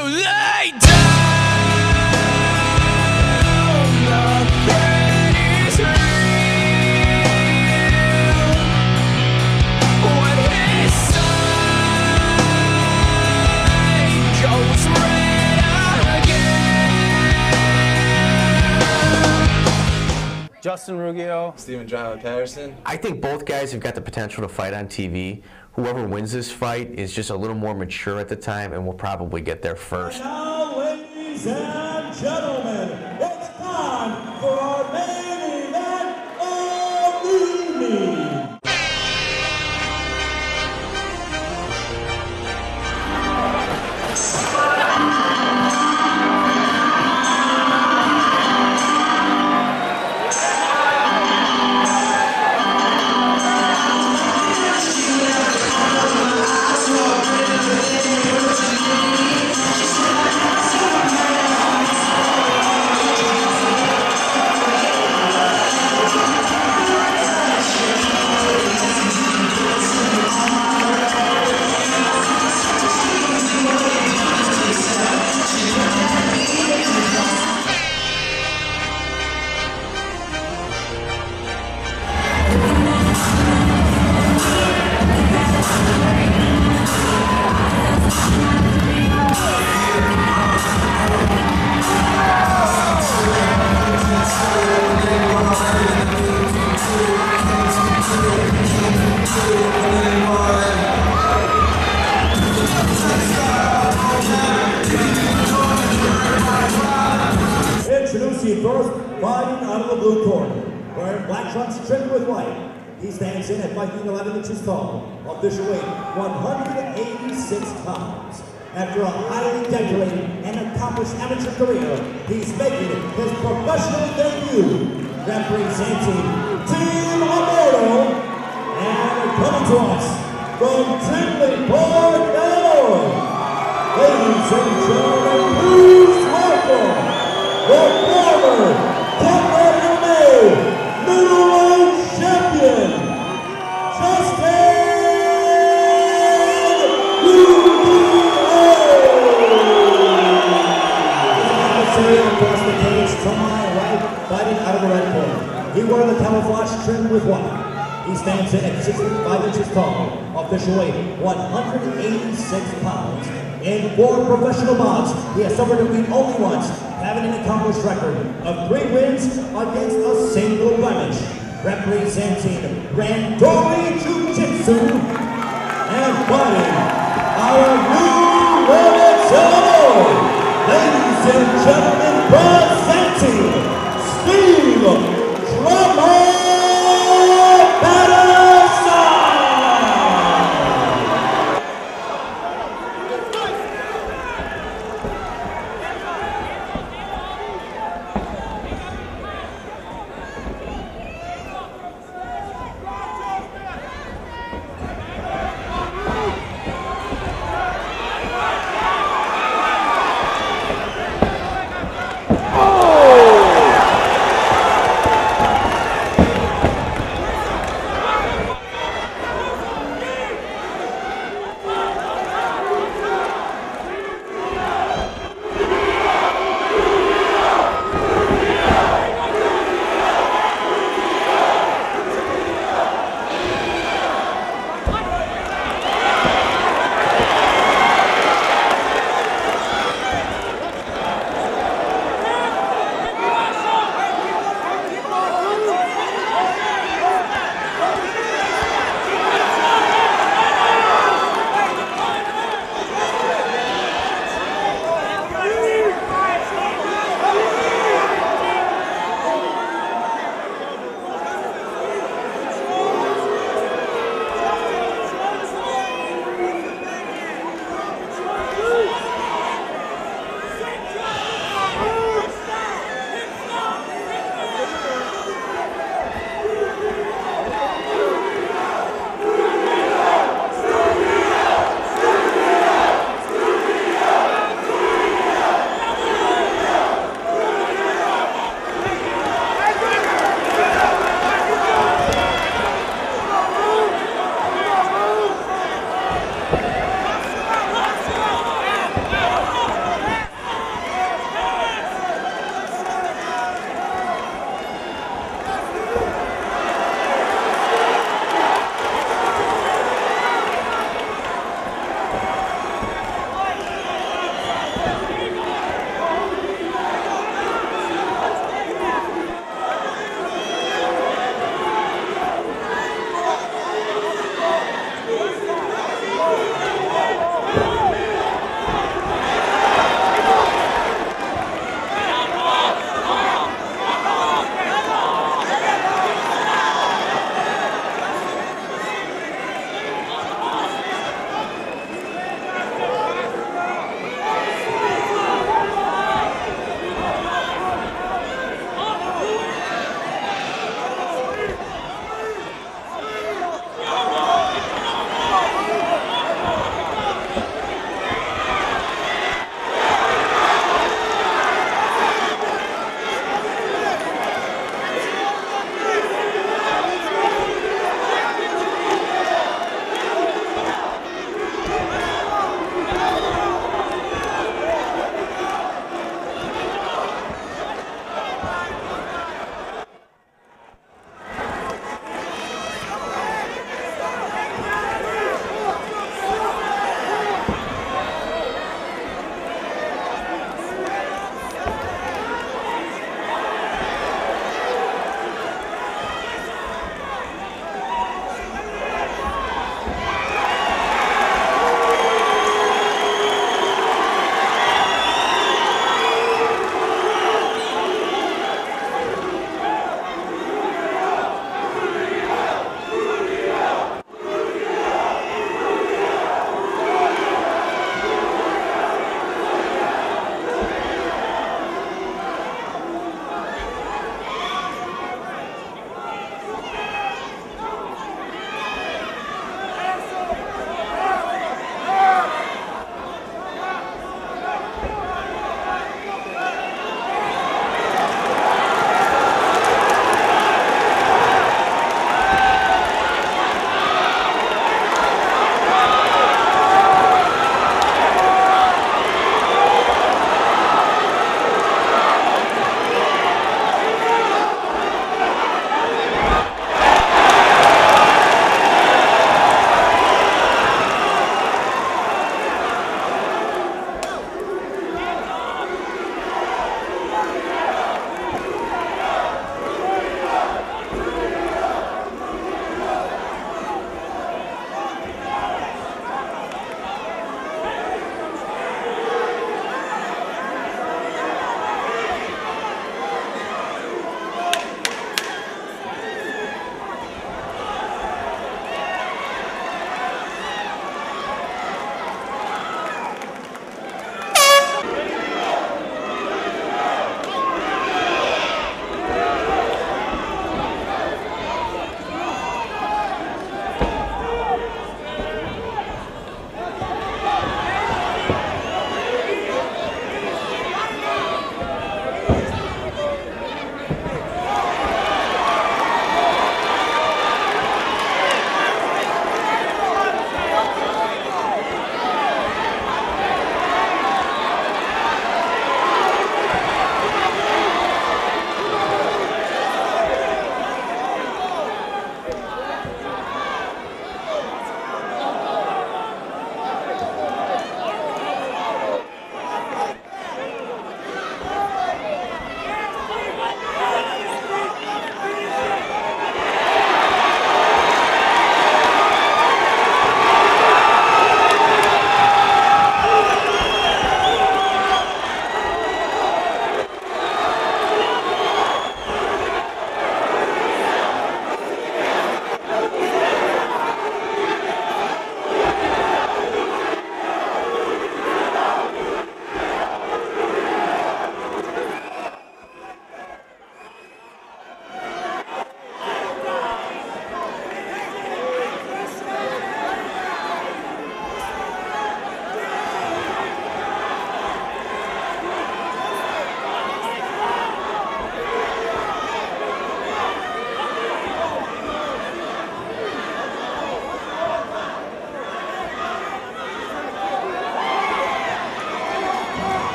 So lay down, the pain is real. When his side goes red again. Justin Ruggio, Steve and John Patterson. I think both guys have got the potential to fight on TV. Whoever wins this fight is just a little more mature at the time and will probably get there first. Now, ladies and gentlemen, it's time for our main event of the evening. First, fighting out of the blue corner, wearing black trunks trimmed with white. He stands in at 5'11" inches tall, official weight 186 pounds. After a highly decorated and accomplished amateur career, he's making his professional debut, representing Team Amado, and coming to us from Tinley Park, Illinois. Ladies and gentlemen, please welcome the trimmed with white. He stands in at 65 inches tall, official weight 186 pounds. In four professional bouts, he has suffered defeat only once, having an accomplished record of 3 wins against a single blemish. Representing Randori Jiu-Jitsu and fighting our new world champion, ladies and gentlemen, presenting Steve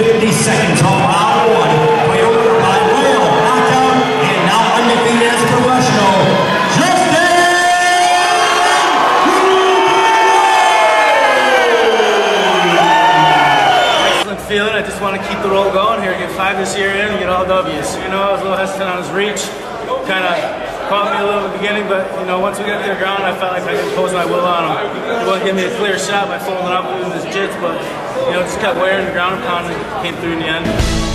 52nd of round one, played over by Leo Knockdown, and now undefeated as a professional, Justin! Excellent feeling. I just want to keep the roll going here, get 5 this year in and get all W's. You know, I was a little hesitant on his reach, kind of caught me a little at the beginning, but you know, once we got to the ground, I felt like I could pose my will on him. He wouldn't give me a clear shot by folding up with his jits, but you know, just kept wearing the ground and pounding, came through in the end.